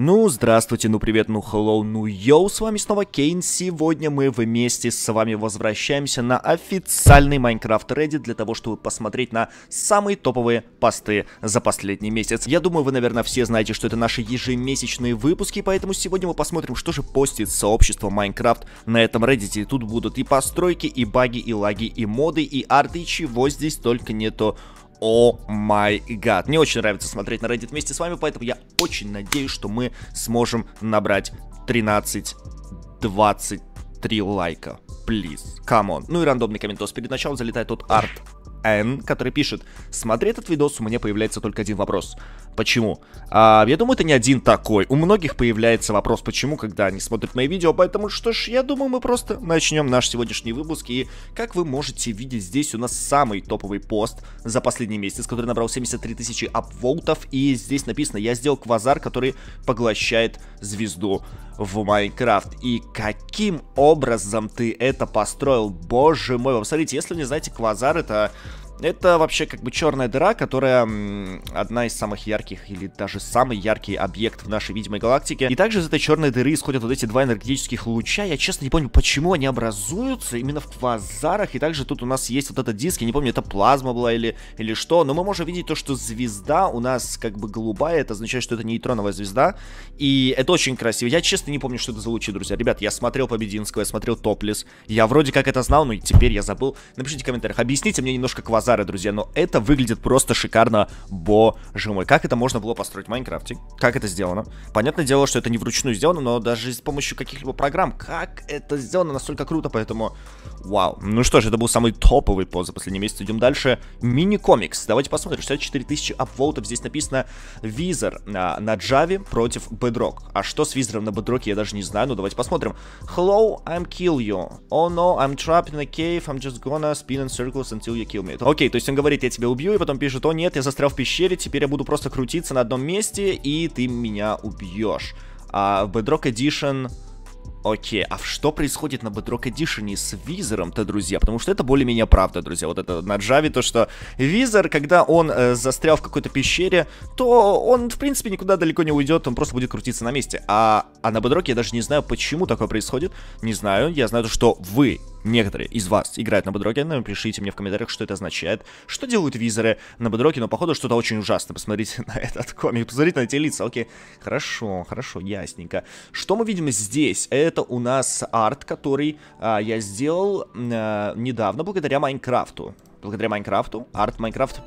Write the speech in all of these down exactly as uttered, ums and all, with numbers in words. Ну, здравствуйте, ну привет, ну hello, ну йоу, с вами снова Кейн. Сегодня мы вместе с вами возвращаемся на официальный Майнкрафт Reddit для того, чтобы посмотреть на самые топовые посты за последний месяц. Я думаю, вы, наверное, все знаете, что это наши ежемесячные выпуски, поэтому сегодня мы посмотрим, что же постит сообщество Майнкрафт на этом Reddit. И тут будут и постройки, и баги, и лаги, и моды, и арты, и чего здесь только нету. О май гад. Мне очень нравится смотреть на Reddit вместе с вами, поэтому я очень надеюсь, что мы сможем набрать тринадцать двадцать три лайка. Please, come on. Ну и рандомный комментос. Перед началом залетает тот Арт Н, который пишет: смотри этот видос, у меня появляется только один вопрос. Почему? А, я думаю, это не один такой. У многих появляется вопрос, почему, когда они смотрят мои видео. Поэтому, что ж, я думаю, мы просто начнем наш сегодняшний выпуск. И, как вы можете видеть, здесь у нас самый топовый пост за последний месяц, который набрал семьдесят три тысячи апвоутов. И здесь написано: я сделал квазар, который поглощает звезду в Майнкрафт. И каким образом ты это построил? Боже мой, вы посмотрите, если вы не знаете, квазар это... Это вообще как бы черная дыра, которая м, одна из самых ярких или даже самый яркий объект в нашей видимой галактике. И также из этой черной дыры исходят вот эти два энергетических луча. Я честно не помню, почему они образуются именно в квазарах. И также тут у нас есть вот этот диск, я не помню, это плазма была или, или что. Но мы можем видеть то, что звезда у нас как бы голубая. Это означает, что это нейтроновая звезда. И это очень красиво. Я честно не помню, что это за лучи, друзья. Ребят, я смотрел Побединского, я смотрел Топлес. Я вроде как это знал, но теперь я забыл. Напишите в комментариях, объясните мне немножко квазар, друзья, но это выглядит просто шикарно, боже мой. Как это можно было построить в Майнкрафте? Как это сделано? Понятное дело, что это не вручную сделано, но даже с помощью каких-либо программ. Как это сделано? Настолько круто, поэтому вау. Ну что же, это был самый топовый пост за последний месяц. Идем дальше. Мини-комикс. Давайте посмотрим. шестьдесят четыре тысячи апвоутов. Здесь написано: Визер на, на Java против Bedrock. А что с Визером на Bedrock, я даже не знаю. Ну давайте посмотрим. Hello, I'm kill you. Oh no, I'm trapped in a cave. I'm just gonna spin in circles until you kill me. Окей, то есть он говорит: я тебя убью, и потом пишет: о нет, я застрял в пещере, теперь я буду просто крутиться на одном месте, и ты меня убьешь. А в Bedrock Edition... Окей, а что происходит на Bedrock Edition с Визером-то, друзья? Потому что это более-менее правда, друзья. Вот это на Java, то что Визер, когда он э, застрял в какой-то пещере, то он, в принципе, никуда далеко не уйдет, он просто будет крутиться на месте. А, а на Bedrock я даже не знаю, почему такое происходит. Не знаю, я знаю, что вы... Некоторые из вас играют на Bedrock, напишите мне в комментариях, что это означает. Что делают визоры на Bedrock, но походу что-то очень ужасно. Посмотрите на этот комик, посмотрите на эти лица. Окей, хорошо, хорошо, ясненько. Что мы видим здесь? Это у нас арт, который а, я сделал а, недавно благодаря Майнкрафту. Благодаря Майнкрафту, арт Майнкрафт,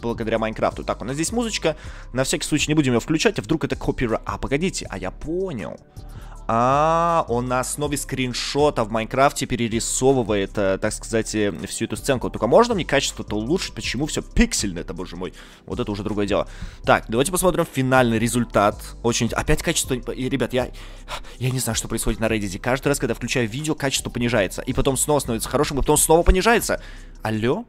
благодаря Майнкрафту. Так, у нас здесь музычка, на всякий случай не будем ее включать, а вдруг это копирайт. А, погодите, а я понял. А, он на основе скриншота в Майнкрафте перерисовывает, так сказать, всю эту сценку. Только можно мне качество-то улучшить? Почему все пиксельно? Это, боже мой, вот это уже другое дело. Так, давайте посмотрим финальный результат. Очень... Опять качество... И, ребят, я... Я не знаю, что происходит на Reddit. Каждый раз, когда включаю видео, качество понижается. И потом снова становится хорошим, и потом снова понижается. Алло?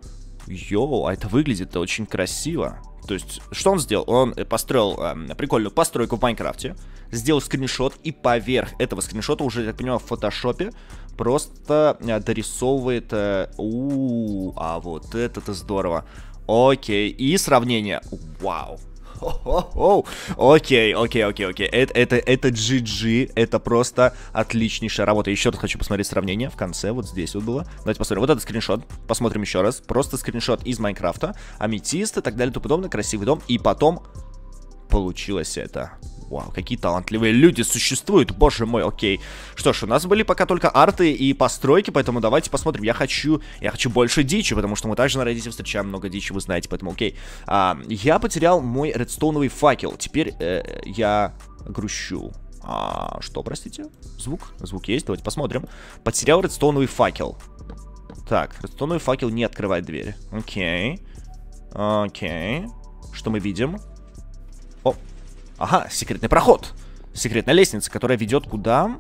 Йоу, а это выглядит-то очень красиво. То есть, что он сделал? Он построил э, прикольную постройку в Майнкрафте, сделал скриншот, и поверх этого скриншота уже, я так понимаю, в фотошопе просто э, дорисовывает... Э, у-у-у, а вот это-то здорово. Окей, и сравнение. Вау. О-о-о. Окей, окей, окей, окей. Это, это, это джи джи, это просто отличнейшая работа. Еще раз хочу посмотреть сравнение в конце, вот здесь вот было. Давайте посмотрим, вот этот скриншот, посмотрим еще раз. Просто скриншот из Майнкрафта, аметист и так далее, то подобное, красивый дом. И потом получилось это. Вау, какие талантливые люди существуют, боже мой, окей. Что ж, у нас были пока только арты и постройки, поэтому давайте посмотрим. Я хочу, я хочу больше дичи, потому что мы также на Reddit встречаем много дичи, вы знаете, поэтому окей. А, я потерял мой редстоуновый факел, теперь э, я грущу. А, что, простите? Звук? Звук есть, давайте посмотрим. Потерял редстоуновый факел. Так, редстоуновый факел не открывает дверь. Окей. Окей. Что мы видим? О. Ага, секретный проход. Секретная лестница, которая ведет куда?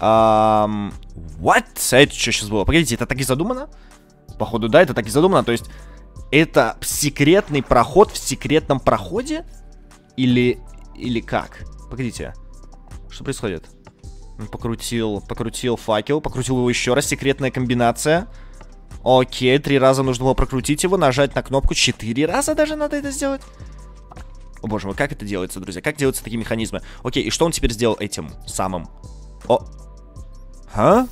Um, what? А это что сейчас было? Погодите, это так и задумано? Походу, да, это так и задумано. То есть, это секретный проход в секретном проходе? Или... Или как? Погодите. Что происходит? Он покрутил, покрутил факел, покрутил его еще раз. Секретная комбинация. Окей, три раза нужно было прокрутить его, нажать на кнопку. Четыре раза даже надо это сделать? О боже мой, как это делается, друзья? Как делаются такие механизмы? Окей, и что он теперь сделал этим самым? О! А?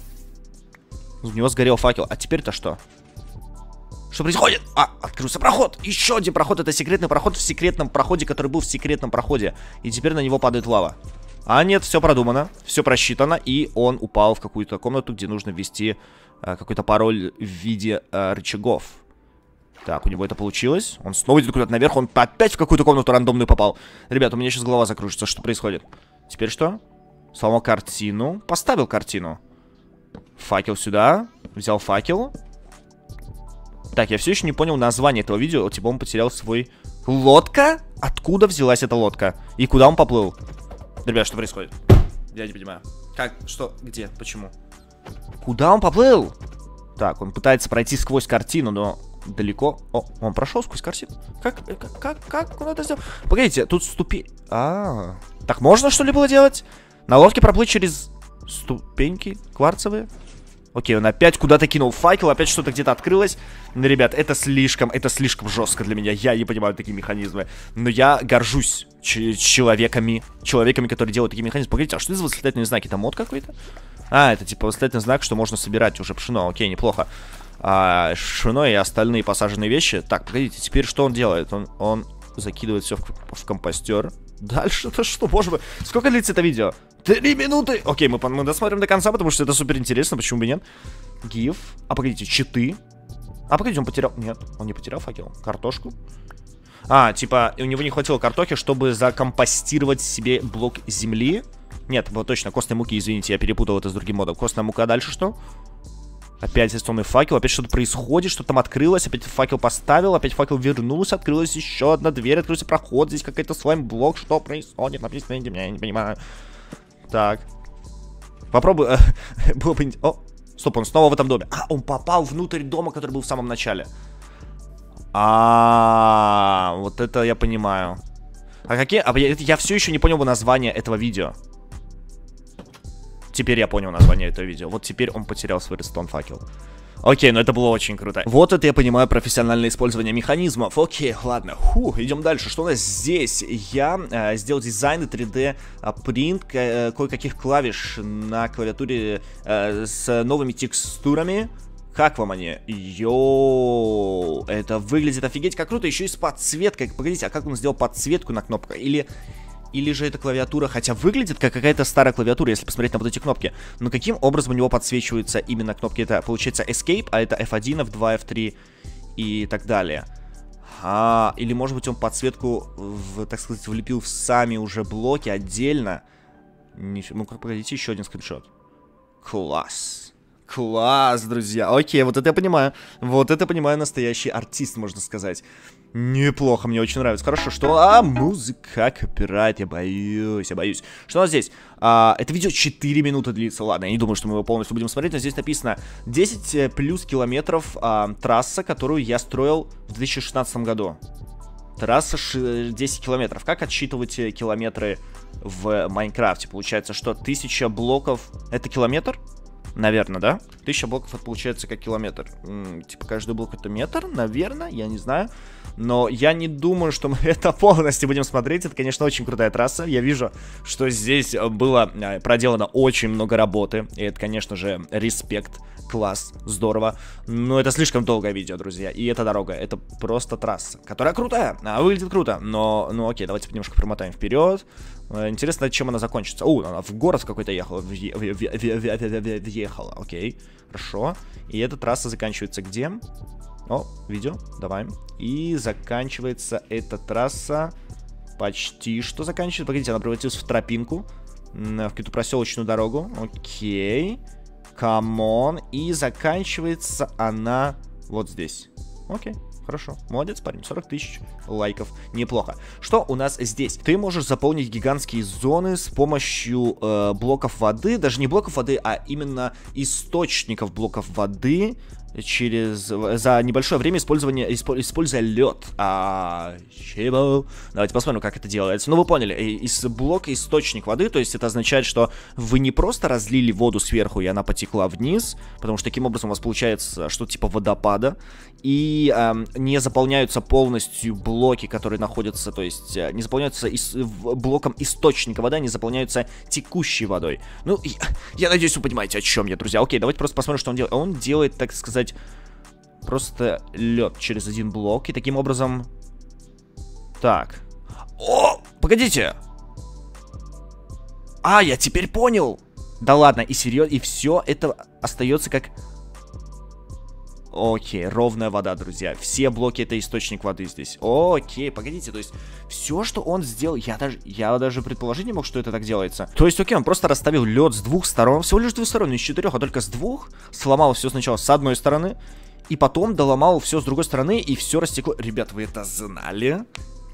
У него сгорел факел. А теперь-то что? Что происходит? А, открылся проход! Еще один проход. Это секретный проход в секретном проходе, который был в секретном проходе. И теперь на него падает лава. А нет, все продумано, все просчитано. И он упал в какую-то комнату, где нужно ввести э, какой-то пароль в виде э, рычагов. Так, у него это получилось. Он снова идет куда-то наверх, он опять в какую-то комнату рандомную попал. Ребят, у меня сейчас голова закружится. Что происходит? Теперь что? Сломал картину. Поставил картину. Факел сюда. Взял факел. Так, я все еще не понял название этого видео. Типа он потерял свой... Лодка? Откуда взялась эта лодка? И куда он поплыл? Ребят, что происходит? Я не понимаю. Как? Что? Где? Почему? Куда он поплыл? Так, он пытается пройти сквозь картину, но... Далеко. О, он прошел сквозь картину. Как, как, как, как он это сделал? Погодите, тут ступень. А, -а, а, так можно что ли было делать? На лодке проплыть через ступеньки кварцевые. Окей, он опять куда-то кинул факел, опять что-то где-то открылось. Ребят, это слишком, это слишком жестко для меня. Я не понимаю такие механизмы. Но я горжусь человеками, человеками, которые делают такие механизмы. Погодите, а что это за восклицательные знаки? Это мод какой-то? А, это типа восклицательный знак, что можно собирать уже пшено. Окей, неплохо. А, шино и остальные посаженные вещи. Так, погодите, теперь что он делает? Он, он закидывает все в, в компостер. Дальше-то что, боже мой? Сколько длится это видео? Три минуты! Окей, мы, мы досмотрим до конца, потому что это супер интересно, почему бы нет? Гиф. А погодите, читы. А погодите, он потерял... Нет, он не потерял факел. Картошку. А, типа, у него не хватило картохи, чтобы закомпостировать себе блок земли. Нет, вот точно, костной муки, извините, я перепутал это с другим модом. Костная мука, дальше что? Опять застонный факел, опять что-то происходит, что-то там открылось, опять факел поставил, опять факел вернулся, открылась еще одна дверь, открылся проход, здесь какой-то слайм-блок, что происходит, объясните мне, я не понимаю. Так. Попробую, было бы... О, стоп, он снова в этом доме. А, он попал внутрь дома, который был в самом начале. А, вот это я понимаю. А какие... Я все еще не понял бы название этого видео. Теперь я понял название этого видео. Вот теперь он потерял свой Redstone факел. Окей, ну это было очень круто. Вот это я понимаю профессиональное использование механизмов. Окей, ладно. Ху, идем дальше. Что у нас здесь? Я э, сделал дизайн и три дэ принт э, кое-каких клавиш на клавиатуре э, с новыми текстурами. Как вам они? Йоу, это выглядит офигеть как круто. Еще и с подсветкой. Погодите, а как он сделал подсветку на кнопку? Или... Или же эта клавиатура, хотя выглядит как какая-то старая клавиатура, если посмотреть на вот эти кнопки. Но каким образом у него подсвечиваются именно кнопки? Это получается Escape, а это эф один, эф два, эф три и так далее. А, или может быть он подсветку, в, так сказать, влепил в сами уже блоки отдельно. Ну, погодите, еще один скриншот. Класс. Класс, друзья. Окей, вот это я понимаю. Вот это понимаю настоящий артист, можно сказать. Неплохо, мне очень нравится. Хорошо, что... А, музыка, копирайт, я боюсь, я боюсь. Что у нас здесь? А, это видео четыре минуты длится. Ладно, я не думаю, что мы его полностью будем смотреть, но здесь написано десять плюс километров а, трасса, которую я строил в две тысячи шестнадцатом году. Трасса десять километров. Как отсчитывать километры в Майнкрафте? Получается, что тысяча блоков... Это километр? Наверное, да? тысяча блоков это получается как километр. М-м, типа каждый блок это метр, наверное, я не знаю. Но я не думаю, что мы это полностью будем смотреть. Это, конечно, очень крутая трасса. Я вижу, что здесь было проделано очень много работы. И это, конечно же, респект, класс, здорово. Но это слишком долгое видео, друзья. И эта дорога, это просто трасса, которая крутая. Она выглядит круто, но, ну окей, давайте немножко промотаем вперед. Интересно, чем она закончится. О, она в город какой-то ехала. Въехала, окей. Хорошо. И эта трасса заканчивается где? О, видео, давай. И заканчивается эта трасса. Почти что заканчивается. Погодите, она превратилась в тропинку. В какую-то проселочную дорогу. Окей. Камон. И заканчивается она вот здесь. Окей. Хорошо, молодец, парень, сорок тысяч лайков, неплохо. Что у нас здесь? Ты можешь заполнить гигантские зоны с помощью э, блоков воды, даже не блоков воды, а именно источников блоков воды, через за небольшое время использования, используя лед. А, давайте посмотрим, как это делается. Ну, вы поняли, из блока источник воды, то есть это означает, что вы не просто разлили воду сверху, и она потекла вниз, потому что таким образом у вас получается что-то типа водопада, и э, не заполняются полностью блоки, которые находятся, то есть не заполняются ис блоком источника воды, они заполняются текущей водой. Ну, я, я надеюсь, вы понимаете, о чем я, друзья. Окей, давайте просто посмотрим, что он делает. Он делает, так сказать, просто лед через один блок. И таким образом... Так. О, погодите. А, я теперь понял. Да ладно, и серьезно, и все это остается как... Окей, ровная вода, друзья. Все блоки — это источник воды здесь. Окей, погодите, то есть все, что он сделал, я даже, я даже предположить не мог, что это так делается. То есть, окей, он просто расставил лед с двух сторон, всего лишь с двух сторон, не с четырех, а только с двух. Сломал все сначала с одной стороны, и потом доломал все с другой стороны, и все растекло. Ребят, вы это знали?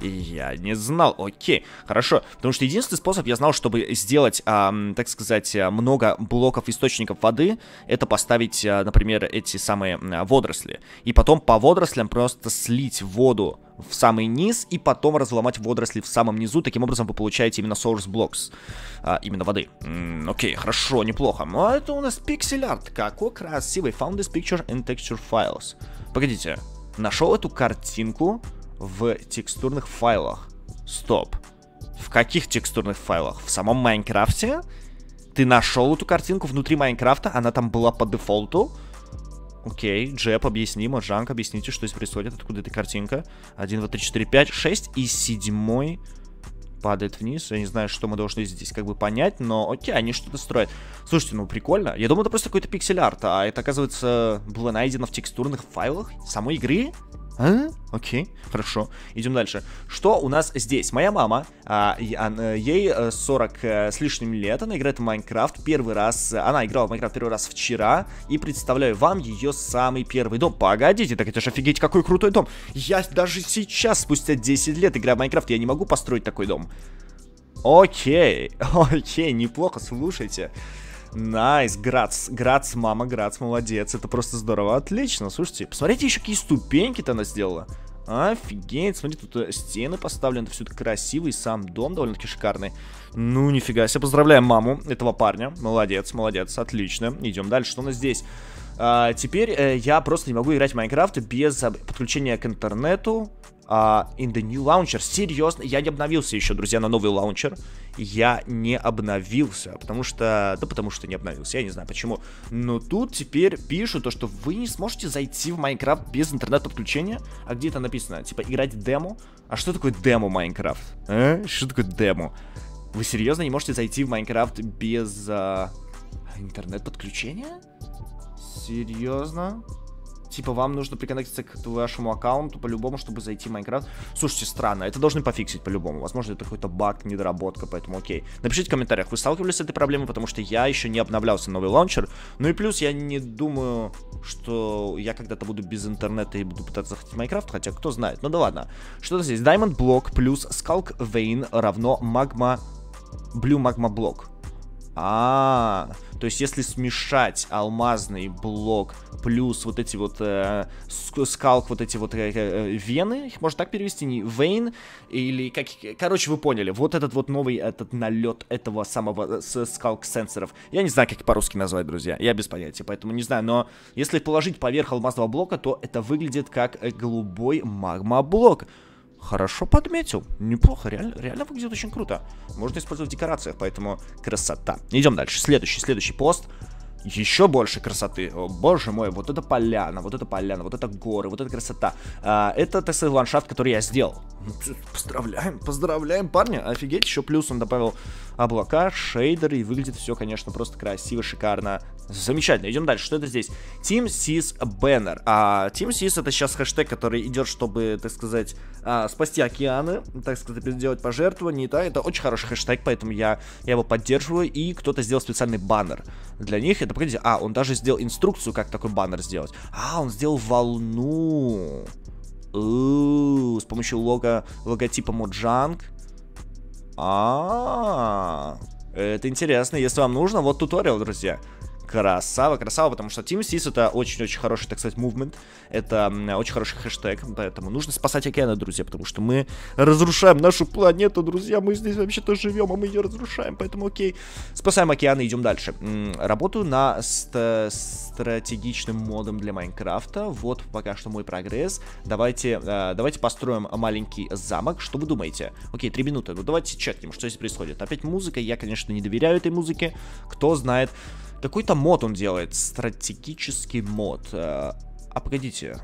Я не знал, окей, хорошо. Потому что единственный способ, я знал, чтобы сделать, э, так сказать, много блоков источников воды, это поставить, э, например, эти самые э, водоросли. И потом по водорослям просто слить воду в самый низ, и потом разломать водоросли в самом низу. Таким образом вы получаете именно source blocks, э, именно воды. М-м, окей, хорошо, неплохо. Ну, а это у нас пиксель-арт, какой красивый. Found this picture in texture files. Погодите, нашел эту картинку в текстурных файлах. Стоп. В каких текстурных файлах? В самом Майнкрафте? Ты нашел эту картинку внутри Майнкрафта? Она там была по дефолту? Окей, Джеб, объясни, Можанг, объясните, что здесь происходит, откуда эта картинка. один, два, три, четыре, пять, шесть и седьмой падает вниз. Я не знаю, что мы должны здесь как бы понять, но окей, они что-то строят. Слушайте, ну прикольно. Я думал, это просто какой-то пиксель-арт, а это, оказывается, было найдено в текстурных файлах самой игры? А? Окей, хорошо, идем дальше. Что у нас здесь? Моя мама, а, ей сорок с лишним лет, она играет в Майнкрафт первый раз. Она играла в Майнкрафт первый раз вчера. И представляю вам ее самый первый дом. Погодите, так это же офигеть какой крутой дом. Я даже сейчас, спустя десять лет, играя в Майнкрафт, я не могу построить такой дом. Окей, окей, неплохо, слушайте. Найс, грац, грац, мама, грац, молодец, это просто здорово, отлично, слушайте, посмотрите еще какие ступеньки-то она сделала, офигеть, смотрите, тут стены поставлены, все это красиво, и сам дом довольно-таки шикарный, ну нифига себе, поздравляем маму этого парня, молодец, молодец, отлично, идем дальше, что у нас здесь? А, теперь э, я просто не могу играть в Майнкрафт без а, подключения к интернету. Uh, in the new launcher. Серьезно, я не обновился еще, друзья, на новый лаунчер. Я не обновился, потому что... Да потому что не обновился, я не знаю почему. Но тут теперь пишут то, что вы не сможете зайти в Майнкрафт без интернет-подключения. А где это написано? Типа, играть демо. А что такое демо Майнкрафт? А? Что такое демо? Вы серьезно не можете зайти в Майнкрафт без uh, интернет-подключения? Серьезно? Типа, вам нужно приконнектиться к вашему аккаунту по-любому, чтобы зайти в Майнкрафт. Слушайте, странно, это должны пофиксить по-любому. Возможно, это какой-то баг, недоработка, поэтому окей. Напишите в комментариях, вы сталкивались с этой проблемой, потому что я еще не обновлялся новый лаунчер. Ну и плюс, я не думаю, что я когда-то буду без интернета и буду пытаться заходить в Майнкрафт, хотя кто знает. Ну да ладно. Что здесь? Diamond Block плюс Skulk Vein равно Magma... Blue Magma Block. А, то есть если смешать алмазный блок плюс вот эти вот э, скалк, вот эти вот э, э, вены, их можно так перевести, не вейн, или как, короче, вы поняли, вот этот вот новый, этот налет этого самого э, скалк-сенсоров, я не знаю, как их по-русски назвать, друзья, я без понятия, поэтому не знаю, но если положить поверх алмазного блока, то это выглядит как голубой магма-блок. Хорошо подметил, неплохо, реально, реально выглядит очень круто. Можно использовать в декорациях, поэтому красота. Идем дальше, следующий, следующий пост. Еще больше красоты. О, боже мой, вот это поляна, вот это поляна, вот это горы, вот это красота. А, это, так сказать, ландшафт, который я сделал. Поздравляем, поздравляем, парня. Офигеть, еще плюс он добавил облака, шейдеры, и выглядит все, конечно, просто красиво, шикарно. Замечательно, идем дальше. Что это здесь? Team Seas Banner. А, Team Seas — это сейчас хэштег, который идет, чтобы, так сказать, а, спасти океаны, так сказать, сделать пожертвования. Да, это очень хороший хэштег, поэтому я, я его поддерживаю. И кто-то сделал специальный баннер для них. Это погодите, а, он даже сделал инструкцию, как такой баннер сделать. А, он сделал волну. Ooh, с помощью лого, логотипа Mojang. А, -а, а, это интересно, если вам нужно, вот туториал, друзья. Красава, красава, потому что Team Seas это очень-очень хороший, так сказать, мувмент. Это очень хороший хэштег, поэтому нужно спасать океаны, друзья, потому что мы разрушаем нашу планету, друзья. Мы здесь вообще-то живем, а мы ее разрушаем, поэтому окей. Спасаем океаны, идем дальше. Работаю на стратегичным модом для Майнкрафта. Вот пока что мой прогресс. Давайте, давайте построим маленький замок. Что вы думаете? Окей, три минуты. Ну давайте чекнем, что здесь происходит. Опять музыка. Я, конечно, не доверяю этой музыке. Кто знает. Какой-то мод он делает. Стратегический мод. А, погодите.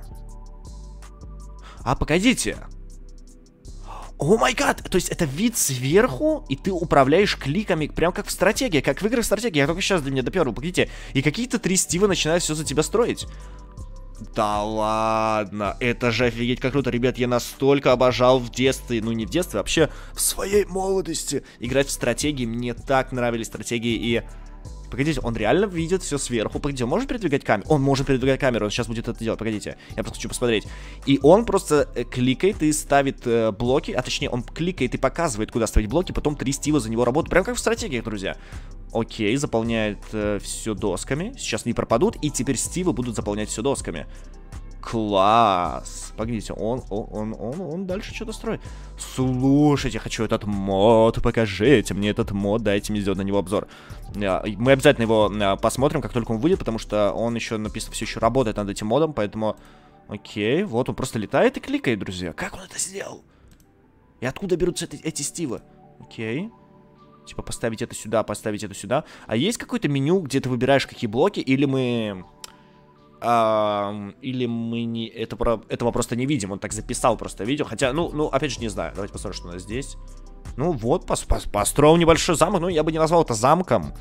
А, погодите. О май гад! То есть это вид сверху, и ты управляешь кликами, прям как в стратегии, как в играх стратегии. Я только сейчас для меня допёрл, погодите. И какие-то три Стива начинают все за тебя строить. Да ладно, это же офигеть как круто, ребят, я настолько обожал в детстве, ну не в детстве, вообще в своей молодости играть в стратегии, мне так нравились стратегии и... Погодите, он реально видит все сверху. Погодите, он может передвигать камеру? Он может передвигать камеру, он сейчас будет это делать. Погодите, я просто хочу посмотреть. И он просто кликает и ставит э, блоки, а точнее он кликает и показывает, куда ставить блоки, потом три Стива за него работают. Прям как в стратегиях, друзья. Окей, заполняет э, все досками. Сейчас они пропадут, и теперь Стивы будут заполнять все досками. Класс! Погодите, он, он, он, он дальше что-то строит. Слушайте, хочу этот мод, покажите мне этот мод, дайте мне сделать на него обзор. Мы обязательно его посмотрим, как только он выйдет, потому что он еще написано, все еще работает над этим модом, поэтому... Окей, вот он просто летает и кликает, друзья. Как он это сделал? И откуда берутся эти, эти стивы? Окей. Типа поставить это сюда, поставить это сюда. А есть какое-то меню, где ты выбираешь какие блоки, или мы... Uh, или мы не это, про, этого просто не видим. Он так записал просто видео. Хотя, ну, ну, опять же, не знаю. Давайте посмотрим, что у нас здесь. Ну вот, пос, пос, построил небольшой замок. Ну, я бы не назвал это замком.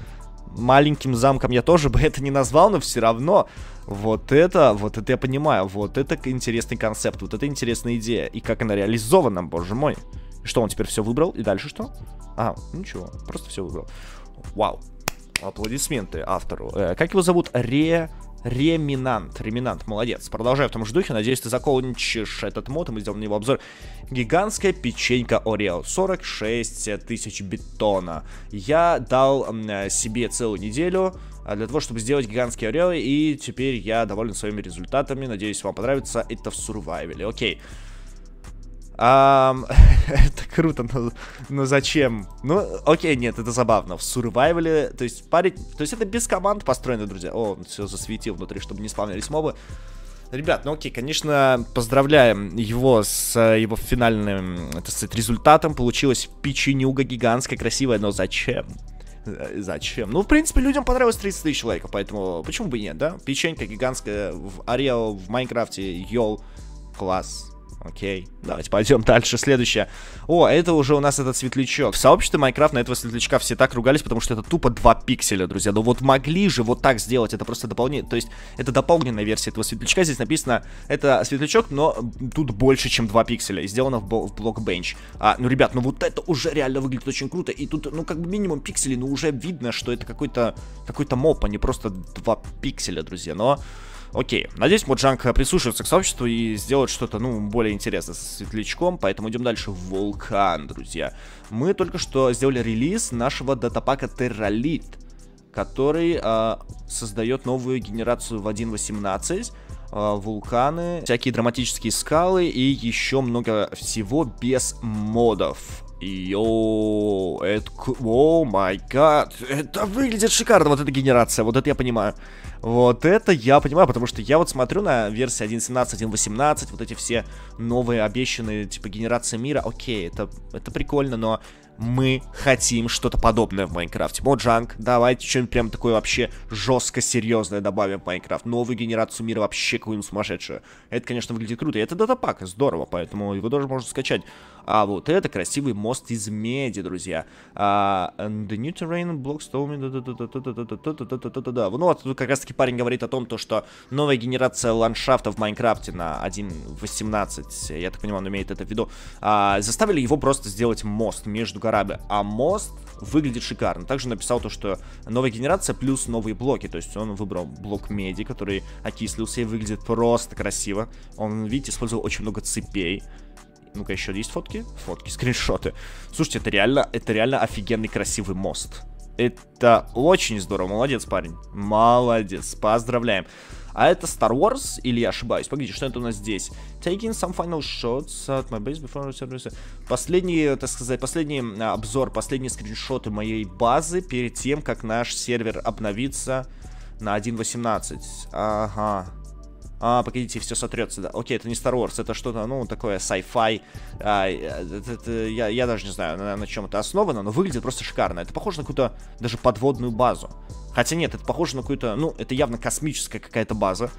Маленьким замком я тоже бы это не назвал, но все равно. Вот это, вот это я понимаю. Вот это интересный концепт, вот это интересная идея. И как она реализована, боже мой. Что, он теперь все выбрал? И дальше что? А, ничего, просто все выбрал. Вау, аплодисменты автору. э, Как его зовут? Ре... Реминант, Реминант, молодец. Продолжаю в том же духе, надеюсь, ты закончишь этот мод, и мы сделаем на него обзор. Гигантская печенька Орео, сорок шесть тысяч бетона. Я дал себе целую неделю для того, чтобы сделать гигантские Орео, и теперь я доволен своими результатами. Надеюсь, вам понравится это в сурвайвеле, окей. Um, это круто, но, но зачем? Ну, окей, нет, это забавно. В сурвайвеле, то есть парень... То есть это без команд построено, друзья. О, он все засветил внутри, чтобы не спавнились мобы. Ребят, ну окей, конечно, поздравляем его с его финальным, так сказать, результатом. Получилась печенюга гигантская, красивая, но зачем? Зачем? Ну, в принципе, людям понравилось тридцать тысяч лайков, поэтому почему бы и нет, да? Печенька гигантская в Орео, в Майнкрафте, йол, класс. Окей, давайте пойдем дальше, следующее. О, это уже у нас этот светлячок. В сообществе Майнкрафт на этого светлячка все так ругались, потому что это тупо два пикселя, друзья. Ну вот могли же вот так сделать, это просто дополнение. То есть это дополненная версия этого светлячка. Здесь написано, это светлячок, но тут больше, чем два пикселя. И сделано в, в блокбенч. а, Ну, ребят, ну вот это уже реально выглядит очень круто. И тут, ну как бы минимум пикселей, но уже видно, что это какой-то какой-то моп, а не просто два пикселя, друзья. Но... Окей, надеюсь, Моджанг прислушивается к сообществу и сделает что-то, ну, более интересное со светлячком, поэтому идем дальше. Вулкан, друзья. Мы только что сделали релиз нашего датапака Терролит, который э, создает новую генерацию в один точка восемнадцать. Э, вулканы, всякие драматические скалы и еще много всего без модов. Йоу, это... О май гад, это выглядит шикарно, вот эта генерация, вот это я понимаю. Вот это я понимаю, потому что я вот смотрю на версии один точка семнадцать, один точка восемнадцать, вот эти все новые обещанные, типа, генерации мира. Окей, это, это прикольно, но мы хотим что-то подобное в Майнкрафте. Моджанг, давайте что-нибудь прям такое вообще жестко серьезное добавим в Майнкрафт. Новую генерацию мира вообще какую-нибудь сумасшедшую. Это, конечно, выглядит круто, и это датапак, здорово, поэтому его тоже можно скачать. А вот это красивый мост из меди, друзья. Uh, and the new terrain blocks... Ну, вот тут как раз-таки парень говорит о том, то, что новая генерация ландшафта в Майнкрафте на один точка восемнадцать, я так понимаю, он имеет это в виду, uh, заставили его просто сделать мост между горами. А мост выглядит шикарно. Также написал то, что новая генерация плюс новые блоки. То есть он выбрал блок меди, который окислился и выглядит просто красиво. Он, видите, использовал очень много цепей. Ну-ка, еще есть фотки? Фотки, скриншоты. Слушайте, это реально, это реально офигенный красивый мост. Это очень здорово, молодец, парень. Молодец, поздравляем. А это Star Wars, или я ошибаюсь? Погодите, что это у нас здесь? Taking some final shots at my base before service. Последний, так сказать, последний обзор, последние скриншоты моей базы перед тем, как наш сервер обновится на один точка восемнадцать. Ага. А, погодите, все сотрется, да. Окей, это не Star Wars, это что-то, ну, такое sci-fi. А, я, я даже не знаю, на, на чем это основано, но выглядит просто шикарно. Это похоже на какую-то даже подводную базу. Хотя нет, это похоже на какую-то, ну, это явно космическая какая-то база.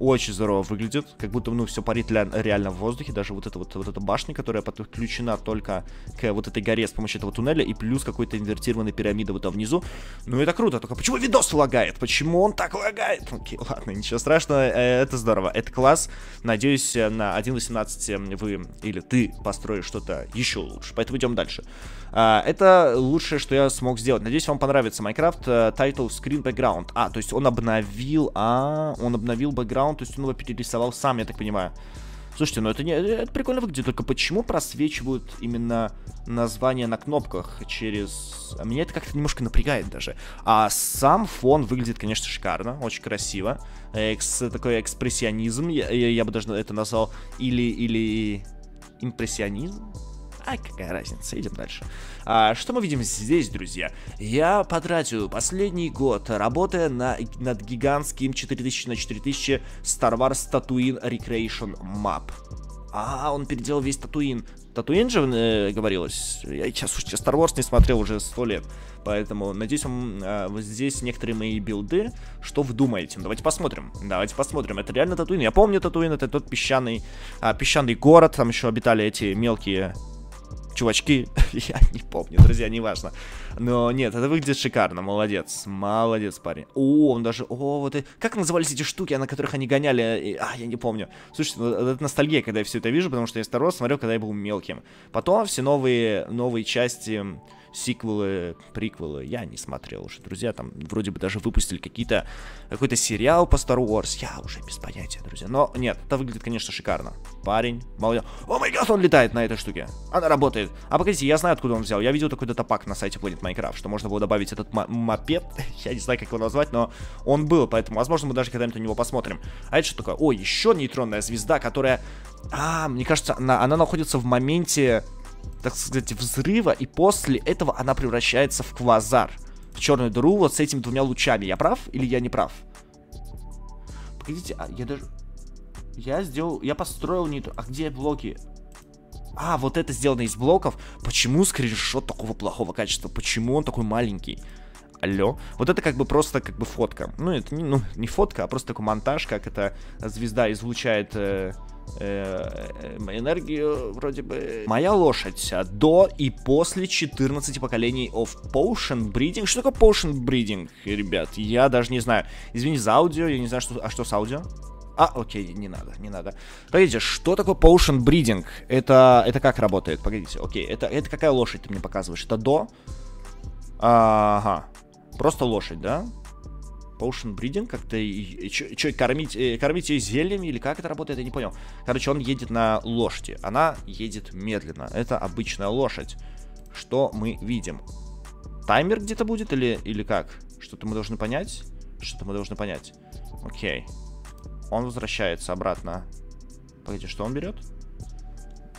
Очень здорово выглядит, как будто, ну, все парит реально в воздухе. Даже вот эта вот, вот эта башня, которая подключена только к вот этой горе с помощью этого туннеля. И плюс какой-то инвертированной пирамиды вот там внизу. Ну, это круто, только почему видос лагает? Почему он так лагает? Окей, ладно, ничего страшного, это здорово. Это класс, надеюсь, на один точка восемнадцать вы, или ты, построишь что-то еще лучше. Поэтому идем дальше. Это лучшее, что я смог сделать. Надеюсь, вам понравится Minecraft Title Screen Background. А, то есть он обновил, а, он обновил бэкграунд. То есть он его перерисовал сам, я так понимаю. Слушайте, ну это, не, это прикольно выглядит. Только почему просвечивают именно названия на кнопках через... Меня это как-то немножко напрягает даже. А сам фон выглядит, конечно, шикарно. Очень красиво. Экс, такой экспрессионизм. Я, я, я бы даже это назвал. Или, или импрессионизм. А какая разница, идем дальше. а, Что мы видим здесь, друзья? Я потратил последний год, работая на, над гигантским четыре тысячи на четыре тысячи Star Wars Tatooine Recreation Map. А, он переделал весь Татуин. Татуин же э, говорилось. Я сейчас, слушайте, Star Wars не смотрел уже сто лет. Поэтому, надеюсь, он, э, вот здесь некоторые мои билды. Что вы думаете? Давайте посмотрим. Давайте посмотрим. Это реально Татуин. Я помню Татуин. Это тот песчаный, э, песчаный город. Там еще обитали эти мелкие... чувачки, я не помню, друзья, неважно. Но нет, это выглядит шикарно, молодец, молодец, парень. О, он даже, о, вот и... Как назывались эти штуки, на которых они гоняли? И... А, я не помню. Слушайте, это ностальгия, когда я все это вижу, потому что я Star Wars смотрел, когда я был мелким. Потом все новые, новые части, сиквелы, приквелы, я не смотрел уже, друзья. Там вроде бы даже выпустили какие-то, какой-то сериал по Star Wars, я уже без понятия, друзья. Но нет, это выглядит, конечно, шикарно. Парень, молодец. О май гад, он летает на этой штуке, она работает. А погодите, я знаю, откуда он взял. Я видел такой датапак на сайте Planet Minecraft, что можно было добавить этот мопед. Я не знаю, как его назвать, но он был, поэтому, возможно, мы даже когда-нибудь на него посмотрим. А это что такое? О, еще нейтронная звезда, которая... А, мне кажется, она, она находится в моменте, так сказать, взрыва, и после этого она превращается в квазар, в черную дыру вот с этими двумя лучами. Я прав или я не прав? Погодите, а я даже... Я сделал... Я построил нейтронную... А где блоки? А, вот это сделано из блоков. Почему скриншот такого плохого качества? Почему он такой маленький? Алло. Вот это как бы просто как бы фотка. Ну, это не, ну, не фотка, а просто такой монтаж, как эта звезда излучает э, э, э, энергию, вроде бы. Моя лошадь до и после четырнадцати поколений of Potion Breeding. Что такое Potion Breeding, ребят? Я даже не знаю. Извини за аудио, я не знаю, что... А что с аудио? А, окей, не надо, не надо. Погодите, что такое Potion Breeding? Это, это как работает? Погодите, окей, это, это какая лошадь ты мне показываешь? Это до? Ага, просто лошадь, да? Potion Breeding, как-то... Че, кормить, кормить ее зельями или как это работает? Я не понял. Короче, он едет на лошади, она едет медленно. Это обычная лошадь. Что мы видим? Таймер где-то будет или, или как? Что-то мы должны понять? Что-то мы должны понять. Окей. Он возвращается обратно. Погодите, что он берет?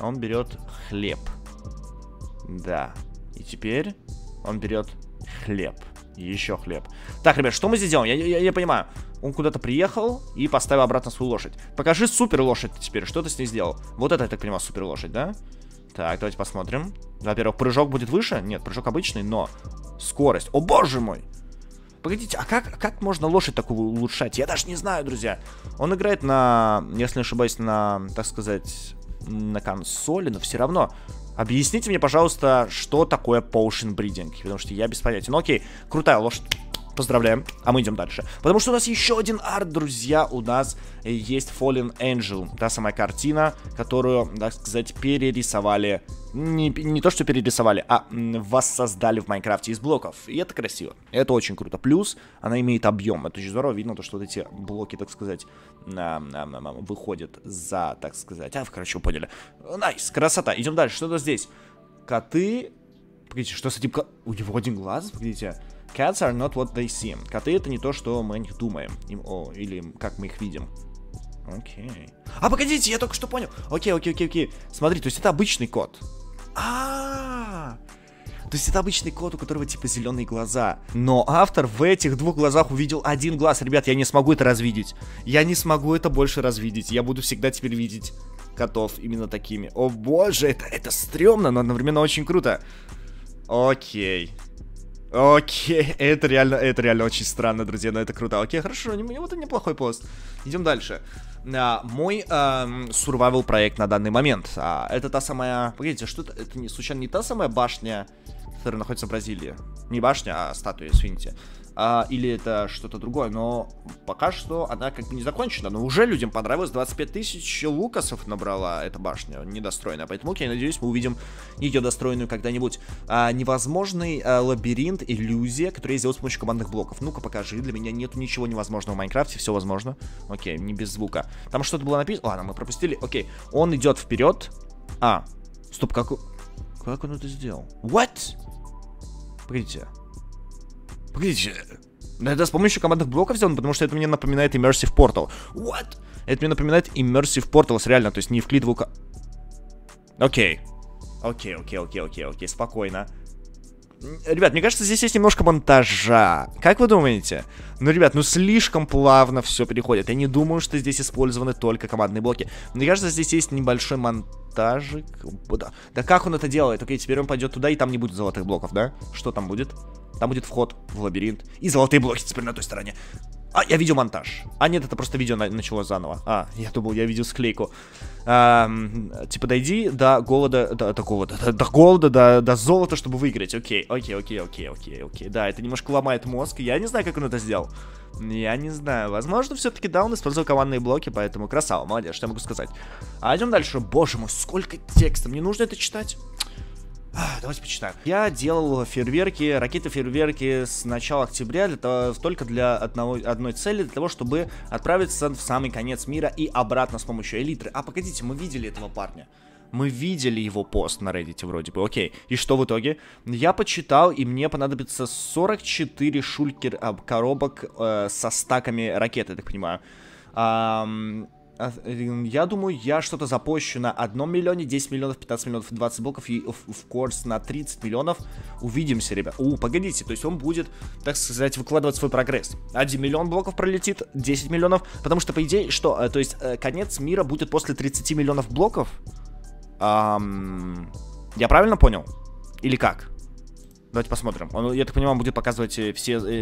Он берет хлеб. Да. И теперь он берет хлеб. Еще хлеб. Так, ребят, что мы здесь делаем? Я, я, я понимаю. Он куда-то приехал и поставил обратно свою лошадь. Покажи супер лошадь теперь. Что ты с ней сделал? Вот это, я так понимаю, супер лошадь, да? Так, давайте посмотрим. Во-первых, прыжок будет выше? Нет, прыжок обычный, но скорость. О, боже мой! Погодите, а как, как можно лошадь такую улучшать? Я даже не знаю, друзья. Он играет на, если не ошибаюсь, на, так сказать, на консоли, но все равно. Объясните мне, пожалуйста, что такое Potion Breeding, потому что я без понятия. Ну окей, крутая лошадь. Поздравляем, а мы идем дальше. Потому что у нас еще один арт, друзья. У нас есть Fallen Angel. Та самая картина, которую, так сказать, перерисовали. Не, не то, что перерисовали, а воссоздали в Майнкрафте из блоков. И это красиво, это очень круто. Плюс она имеет объем, это очень здорово. Видно то, что вот эти блоки, так сказать, выходят за, так сказать. А, короче, вы поняли. Найс, красота, идем дальше, что-то здесь. Коты... Погодите, что с этим... У него один глаз? Погодите. Cats are not what they seem. Коты — это не то, что мы о них думаем. Им, о, или как мы их видим. Окей. А, погодите, я только что понял. Окей, окей, окей, окей. Смотри, то есть это обычный кот. А-а-а! То есть это обычный кот, у которого типа зеленые глаза. Но автор в этих двух глазах увидел один глаз. Ребят, я не смогу это развидеть. Я не смогу это больше развидеть. Я буду всегда теперь видеть котов именно такими. О боже, это, это стрёмно, но одновременно очень круто. Окей. Окей, это реально, это реально очень странно, друзья, но это круто. Окей, хорошо, вот это неплохой пост. Идем дальше. А, мой эм, survival проект на данный момент. А, это та самая... Погодите, что это? Это не, случайно не та самая башня, которая находится в Бразилии? Не башня, а статуя, извините. А, или это что-то другое, но пока что она как бы не закончена. Но уже людям понравилось, двадцать пять тысяч лукасов набрала эта башня, недостроенная. Поэтому, я надеюсь, мы увидим ее достроенную когда-нибудь. а, Невозможный а, лабиринт, иллюзия, которую я сделал с помощью командных блоков. Ну-ка покажи, для меня нету ничего невозможного в Майнкрафте, все возможно. Окей, не без звука. Там что-то было написано, ладно, мы пропустили. Окей, он идет вперед. А, стоп, как, как он это сделал? What? Погодите. Погодите, это с помощью командных блоков сделано, потому что это мне напоминает Immersive Portal. What? Это мне напоминает Immersive Portals, реально, то есть не вклид звука. Окей. Окей, окей, окей, окей, окей, спокойно. Ребят, мне кажется, здесь есть немножко монтажа. Как вы думаете? Ну, ребят, ну слишком плавно все переходит. Я не думаю, что здесь использованы только командные блоки. Мне кажется, здесь есть небольшой монтажик. Да, да как он это делает? Окей, теперь он пойдет туда, и там не будет золотых блоков, да? Что там будет? Там будет вход в лабиринт. И золотые блоки теперь на той стороне. А, я видел монтаж. А, нет, это просто видео началось заново. А, я думал, я видел склейку. Эм, типа, дойди до голода, до, до голода, до, до голода, до, до золота, чтобы выиграть. Окей, окей, окей, окей, окей, окей. Да, это немножко ломает мозг. Я не знаю, как он это сделал. Я не знаю. Возможно, все-таки, да, он использовал командные блоки, поэтому красава, молодец, что я могу сказать. А идем дальше. Боже мой, сколько текста. Мне нужно это читать. Давайте почитаем. Я делал фейерверки, ракеты-фейерверки с начала октября для того, только для одного, одной цели, для того, чтобы отправиться в самый конец мира и обратно с помощью элитры. А, погодите, мы видели этого парня. Мы видели его пост на Reddit вроде бы. Окей, и что в итоге? Я почитал, и мне понадобится сорок четыре шулькер коробок э, со стаками ракет, я так понимаю. Эм... Я думаю, я что-то запущу на одном миллионе, десяти миллионов, пятнадцати миллионов, двадцати блоков и в Quartz на тридцать миллионов. Увидимся, ребят. У, погодите, то есть он будет, так сказать, выкладывать свой прогресс. один миллион блоков пролетит, десять миллионов, потому что, по идее, что? То есть конец мира будет после тридцати миллионов блоков? Эм, я правильно понял? Или как? Давайте посмотрим. Он, я так понимаю, он будет показывать все,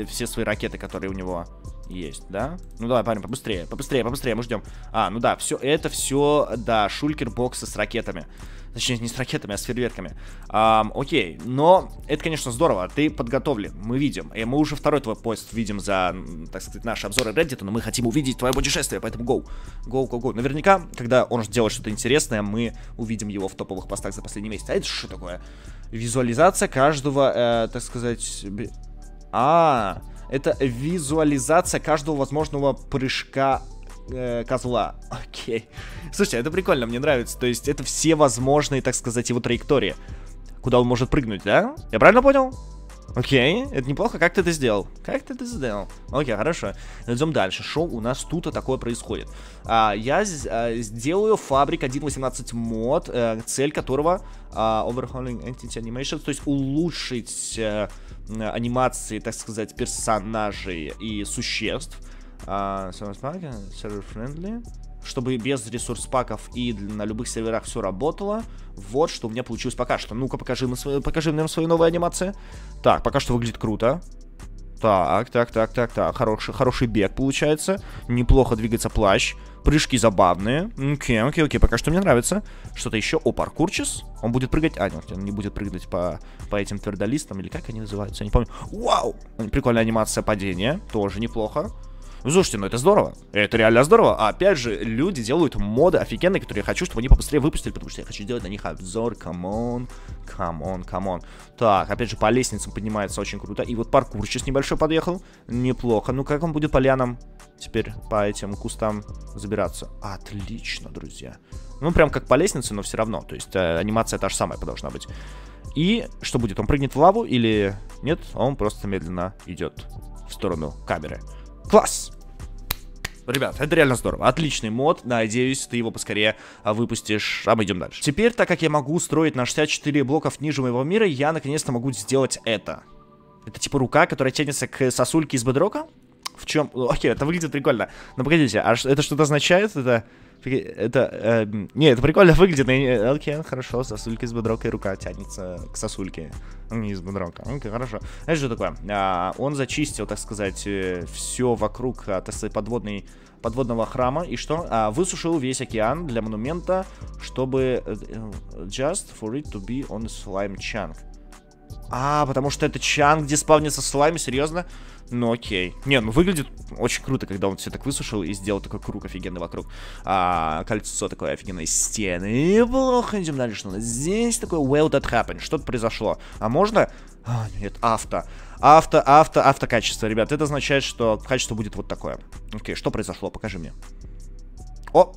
все свои ракеты, которые у него есть, да? Ну давай, парень, побыстрее, побыстрее, побыстрее, мы ждем. А, ну да, все это все, да, шулькер-боксы с ракетами. Точнее, не с ракетами, а с фейерверками. Эм, окей, но это, конечно, здорово. Ты подготовлен, мы видим. И мы уже второй твой пост видим за, так сказать, наши обзоры Reddit, но мы хотим увидеть твое путешествие, поэтому go. Go, go, go. Наверняка, когда он делает что-то интересное, мы увидим его в топовых постах за последний месяц. А это что такое? Визуализация каждого, э, так сказать... А, это визуализация каждого возможного прыжка... козла. Окей. Слушайте, это прикольно, мне нравится. То есть это все возможные, так сказать, его траектории, куда он может прыгнуть, да? Я правильно понял? Окей, это неплохо. Как ты это сделал? Как ты это сделал? Окей, хорошо. Идем дальше. Шоу у нас тут такое происходит. А, я а, сделаю фабрик один точка восемнадцать мод, а, цель которого а, overhauling entity animation, то есть улучшить а, анимации, так сказать, персонажей и существ. Uh, чтобы без ресурс-паков и на любых серверах все работало. Вот что у меня получилось пока что. Ну-ка, покажи, покажи нам свои новые анимации. Так, пока что выглядит круто. Так, так, так, так, так. Хороший, хороший бег получается. Неплохо двигается плащ. Прыжки забавные. Окей, окей, окей, пока что мне нравится. Что-то еще. О, паркурчис. Он будет прыгать. А, нет, он не будет прыгать по, по этим твердолистам. Или как они называются, я не помню. Вау! Прикольная анимация падения. Тоже неплохо. Слушайте, ну это здорово, это реально здорово. А опять же, люди делают моды офигенные, которые я хочу, чтобы они побыстрее выпустили, потому что я хочу делать на них обзор, камон, камон, камон. Так, опять же, по лестницам поднимается очень круто. И вот паркур сейчас небольшой подъехал, неплохо. Ну как он будет по лианам теперь по этим кустам забираться? Отлично, друзья. Ну прям как по лестнице, но все равно, то есть э, анимация та же самая должна быть. И что будет? Он прыгнет в лаву или нет? Он просто медленно идет в сторону камеры. Класс! Ребят, это реально здорово. Отличный мод. Надеюсь, ты его поскорее выпустишь. А мы идем дальше. Теперь, так как я могу строить на шестьдесят четыре блоков ниже моего мира, я наконец-то могу сделать это. Это типа рука, которая тянется к сосульке из бедрока? В чем? Окей, это выглядит прикольно. Но погодите, а это что-то означает? Это... это э, не, это прикольно выглядит. Окей, хорошо, сосулька из бедрока и рука тянется к сосульке не из бедрока. Окей, хорошо. Это что такое? А, он зачистил, так сказать, все вокруг так сказать, подводный, подводного храма. И что? А, высушил весь океан для монумента, чтобы... Just for it to be on slime chunk. А, потому что это чан, где спавнится слайм, серьезно? Ну окей. Не, ну выглядит очень круто, когда он все так высушил и сделал такой круг офигенный вокруг. А, кольцо такое офигенное стены. Неплохо, идем дальше. Что у нас здесь такое? Well, that happened. Что-то произошло. А можно? А, нет, авто. Авто, авто, авто качество, ребят. Это означает, что качество будет вот такое. Окей, что произошло? Покажи мне. О!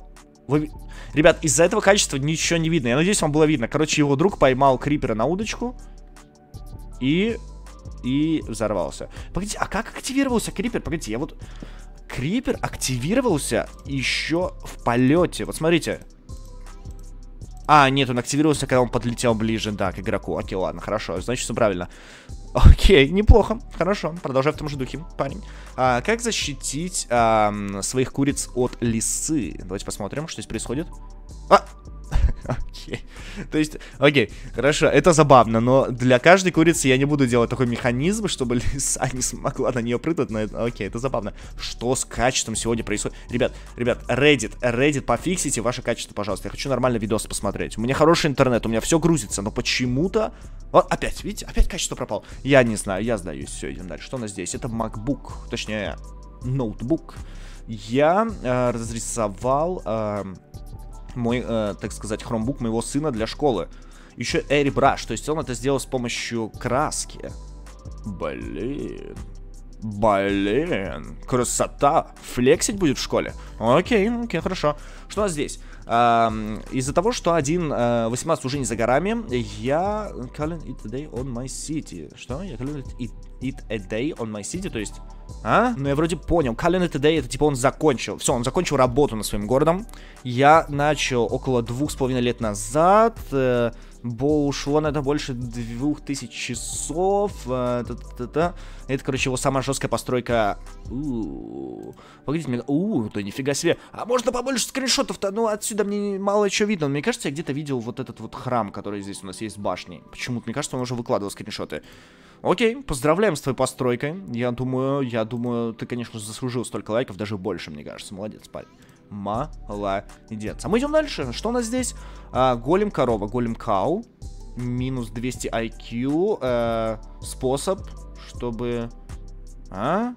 Вы... Ребят, из-за этого качества ничего не видно. Я надеюсь, вам было видно. Короче, его друг поймал крипера на удочку. И... и взорвался. Погодите, а как активировался крипер? Погодите, я вот... Крипер активировался еще в полете. Вот смотрите. А, нет, он активировался, когда он подлетел ближе, да, к игроку. Окей, ладно, хорошо, значит, все правильно. Окей, неплохо, хорошо, продолжай в том же духе, парень. А, как защитить а, своих куриц от лисы? Давайте посмотрим, что здесь происходит. А! Окей, то есть, окей, хорошо, это забавно, но для каждой курицы я не буду делать такой механизм, чтобы лиса не смогла на нее прыгнуть, но это, окей, это забавно. Что с качеством сегодня происходит? Ребят, ребят, Reddit, Reddit, пофиксите ваше качество, пожалуйста, я хочу нормально видос посмотреть. У меня хороший интернет, у меня все грузится, но почему-то... Вот, опять, видите, опять качество пропало. Я не знаю, я сдаюсь, все, идем дальше. Что у нас здесь? Это MacBook, точнее, ноутбук. Я э, разрисовал... Э, мой, э, так сказать, хромбук моего сына для школы. Еще airbrush, то есть он это сделал с помощью краски. Блин. Блин. Красота. Флексить будет в школе? Окей, окей, хорошо. Что у нас здесь? Эм, из-за того, что один восемнадцать уже не за горами, я calling it a day on my city. Что? Я calling it, it a day on my city, то есть... А? Ну я вроде понял. Calling it a day, это типа он закончил. Все, он закончил работу над своим городом. Я начал около двух с половиной лет назад... Э, Бо ушло на это больше двух тысяч часов. Это, короче, его самая жесткая постройка. Погодите, мне... Ууу, да нифига себе. А можно побольше скриншотов-то? Ну, отсюда мне мало чего видно. Мне кажется, я где-то видел вот этот вот храм, который здесь у нас есть с башней. Почему-то, мне кажется, он уже выкладывал скриншоты. Окей, поздравляем с твоей постройкой. Я думаю, я думаю, ты, конечно, заслужил столько лайков, даже больше, мне кажется. Молодец, парень. Молодец. А мы идем дальше. Что у нас здесь? А, голем корова, голем кау. Минус двести ай кью. Э, способ, чтобы... А?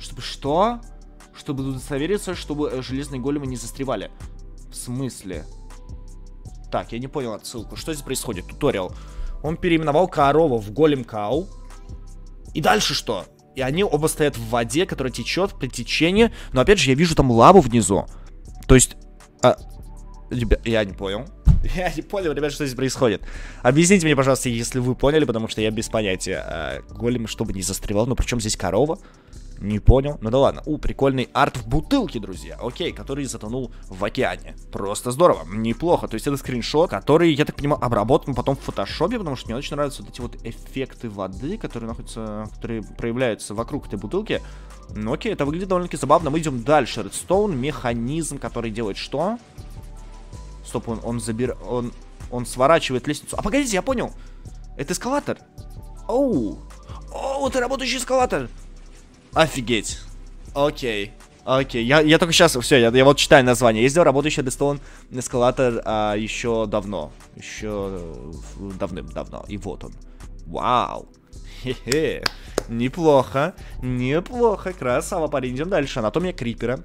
Чтобы что? Чтобы удостовериться, чтобы железные големы не застревали. В смысле? Так, я не понял отсылку. Что здесь происходит? Туториал. Он переименовал корову в голем кау. И дальше что? И они оба стоят в воде, которая течет при течении. Но опять же, я вижу там лаву внизу. То есть... А, ребят, я не понял. Я не понял, ребят, что здесь происходит. Объясните мне, пожалуйста, если вы поняли, потому что я без понятия. А, голем, чтобы не застревал. Но причем здесь корова? Не понял. Ну да ладно. У, прикольный арт в бутылке, друзья. Окей, который затонул в океане. Просто здорово. Неплохо. То есть это скриншот, который, я так понимаю, обработан потом в фотошопе, потому что мне очень нравятся вот эти вот эффекты воды, которые находятся, которые проявляются вокруг этой бутылки. Ну окей, это выглядит довольно-таки забавно. Мы идем дальше. Redstone механизм, который делает что? Стоп, он, он забирает... Он, он сворачивает лестницу. А погодите, я понял. Это эскалатор. Оу. Оу, это работающий эскалатор. Офигеть. Окей. Окей. Я, я только сейчас... Все, я, я вот читаю название. Я сделал работающий Redstone эскалатор а, еще давно. Еще давным-давно. И вот он. Вау. Хе-хе. Неплохо. Неплохо. Красава, парень. Идем дальше. Анатомия Крипера.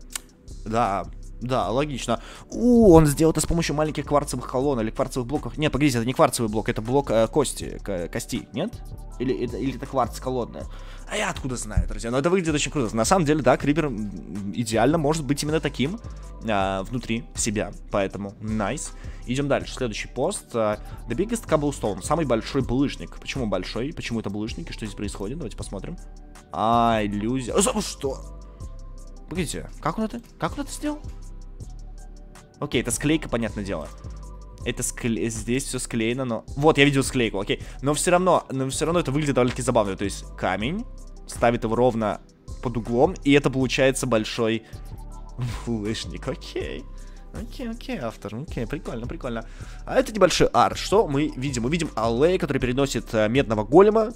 Да. Да, логично. У, он сделал это с помощью маленьких кварцевых колонн или кварцевых блоков. Нет, погодите, это не кварцевый блок, это блок э, кости, кости, нет? Или, или, или это кварц колонная? А я откуда знаю, друзья? Но это выглядит очень круто. На самом деле, да, Creeper идеально может быть именно таким э, внутри себя. Поэтому найс. Идем дальше. Следующий пост. Э, The biggest cobblestone. Самый большой булыжник. Почему большой? Почему это булыжники? Что здесь происходит? Давайте посмотрим. А, иллюзия. Что? Погодите, как он это? Как он это сделал? Окей, это склейка, понятное дело. Это скле... здесь все склеено, но... Вот, я видел склейку, окей. Но все равно, но все равно это выглядит довольно-таки забавно. То есть камень, ставит его ровно под углом, и это получается большой булыжник, окей. Окей, окей, автор, окей, прикольно, прикольно. А это небольшой арт, что мы видим? Мы видим Аллея, который переносит медного голема,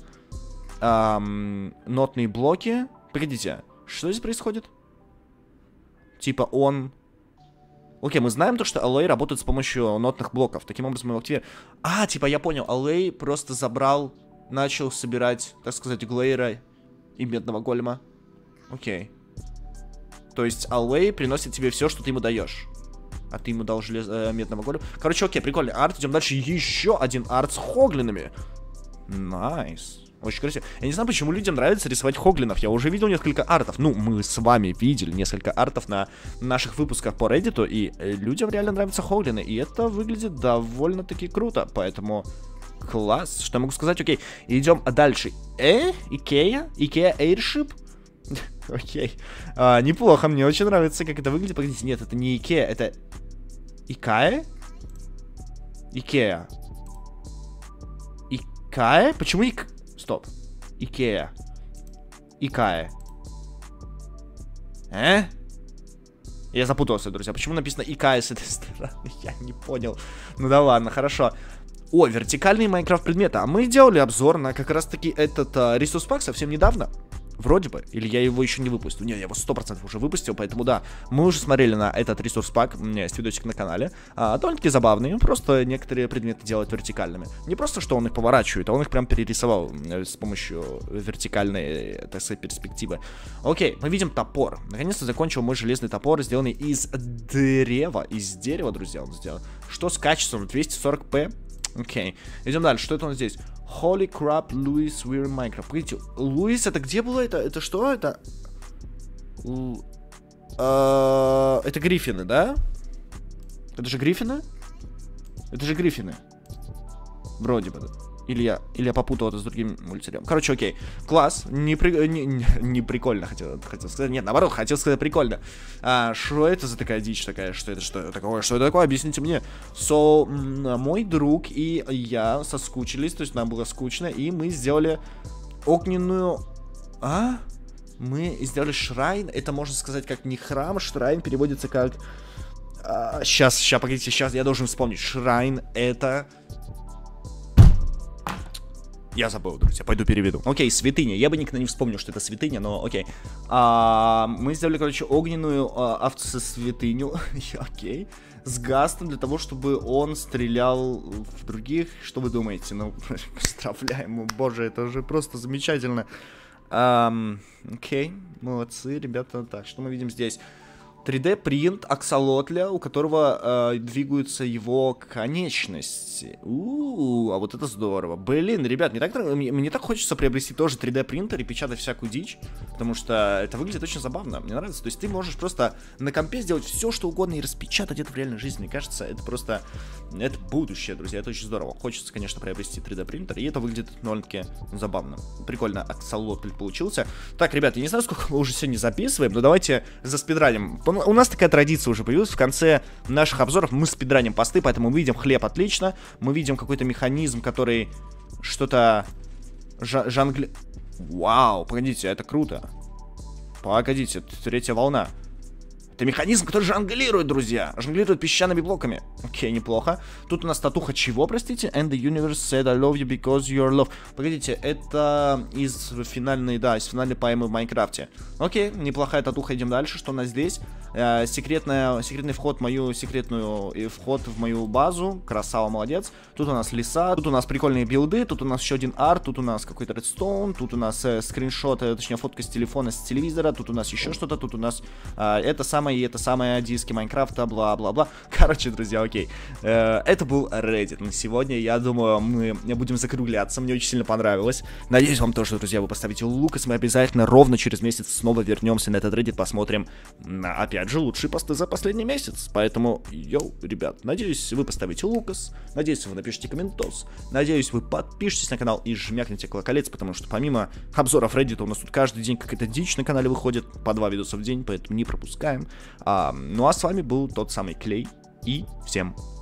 эм, нотные блоки. Погодите, что здесь происходит? Типа он... Окей, мы знаем то, что Аллей работает с помощью нотных блоков. Таким образом его активируем. А, типа я понял, Аллей просто забрал, начал собирать, так сказать, Глейра и медного голема. Окей. То есть Аллей приносит тебе все, что ты ему даешь. А ты ему дал желез... э, медного голема. Короче, окей, прикольный арт. Идем дальше. Еще один арт с хоглинами. Найс. Очень красиво. Я не знаю, почему людям нравится рисовать хоглинов. Я уже видел несколько артов. Ну, мы с вами видели несколько артов на наших выпусках по Reddit. И людям реально нравятся хоглины. И это выглядит довольно-таки круто. Поэтому класс. Что я могу сказать? Окей. Идем дальше. Э? Икея? Икея Airship? Окей. А, неплохо. Мне очень нравится, как это выглядит. Погодите. Нет, это не Икея. Это Икая? Икея. Икая? Почему Икея? Стоп. Икея. Икая. Э? Я запутался, друзья. Почему написано Икая с этой стороны? Я не понял. Ну да ладно, хорошо. О, вертикальные Майнкрафт предметы. А мы делали обзор на как раз таки этот uh, Resource Pack совсем недавно. Вроде бы. Или я его еще не выпустил. Не, я его сто процентов уже выпустил, поэтому да. Мы уже смотрели на этот Resource Pack. У меня есть видосик на канале. А, довольно-таки забавные. Просто некоторые предметы делают вертикальными. Не просто, что он их поворачивает, а он их прям перерисовал с помощью вертикальной, так сказать, перспективы. Окей, мы видим топор. Наконец-то закончил мой железный топор, сделанный из дерева. Из дерева, друзья, он сделал. Что с качеством? двести сорок пэ. Окей. Идем дальше. Что это он здесь? Holy crap, Луис, we're in Minecraft. Погодите, Луис, это где было? Это, это что? Это... Л... А... Это Гриффины, да? Это же Гриффины? Это же Гриффины. Вроде бы. Или я, или я попутал это с другим мультсериалом. Короче, окей. Класс. Не, при... не, не, не прикольно хотел, хотел сказать. Нет, наоборот, хотел сказать прикольно. А, что это за такая дичь такая? Что это, что это такое? Что это такое? Объясните мне. So, мой друг и я соскучились. То есть нам было скучно. И мы сделали огненную... А? Мы сделали шрайн. Это можно сказать как не храм. Шрайн переводится как... А, сейчас, сейчас, погодите, сейчас я должен вспомнить. Шрайн это... Я забыл, друзья, пойду переведу. Окей, святыня. Я бы никогда не вспомнил, что это святыня, но окей. А, мы сделали, короче, огненную а, автосвятыню. Окей. С гастом для того, чтобы он стрелял в других. Что вы думаете? Ну, поздравляем, о, боже, это же просто замечательно. А, окей, молодцы, ребята. Так, что мы видим здесь? три дэ принт аксолотля, у которого э, двигаются его конечности. У-у-у, а вот это здорово. Блин, ребят, мне так, мне, мне так хочется приобрести тоже три дэ принтер и печатать всякую дичь, потому что это выглядит очень забавно, мне нравится. То есть ты можешь просто на компе сделать все, что угодно и распечатать это в реальной жизни. Мне кажется, это просто, это будущее, друзья, это очень здорово. Хочется, конечно, приобрести три дэ принтер, и это выглядит довольно-таки забавно. Прикольно, аксолотль получился. Так, ребят, я не знаю, сколько мы уже сегодня записываем, но давайте заспидраним. У нас такая традиция уже появилась. В конце наших обзоров мы спидраним посты, поэтому мы видим хлеб отлично. Мы видим какой-то механизм, который что-то жангли... Вау, погодите, это круто. Погодите, третья волна. Это механизм, который жонглирует, друзья. Жонглирует песчаными блоками. Окей, неплохо. Тут у нас татуха чего, простите? And the universe said I love you because you're love. Погодите, это из финальной, да, из финальной поэмы в Майнкрафте. Окей, неплохая татуха, идем дальше. Что у нас здесь? Э, секретная, секретный вход в мою, секретную вход в мою базу. Красава, молодец. Тут у нас леса, тут у нас прикольные билды, тут у нас еще один арт, тут у нас какой-то редстоун, тут у нас э, скриншот, э, точнее фотка с телефона, с телевизора, тут у нас еще что-то, тут у нас э, это самое самое, и это самое, диски Майнкрафта, бла-бла-бла. Короче, друзья, окей. Э, это был Reddit. На сегодня, я думаю, мы будем закругляться. Мне очень сильно понравилось. Надеюсь, вам тоже, друзья, вы поставите лук. Мы обязательно ровно через месяц снова вернемся на этот Reddit, посмотрим, опять же, лучшие посты за последний месяц. Поэтому, йоу, ребят, надеюсь, вы поставите лукас, надеюсь, вы напишите комментос, надеюсь, вы подпишитесь на канал и жмякните колоколец, потому что помимо обзоров Reddit у нас тут каждый день какая-то дичь на канале выходит, по два видоса в день, поэтому не пропускаем. А, ну а с вами был тот самый Клей, и всем пока.